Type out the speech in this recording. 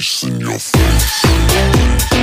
face in your face.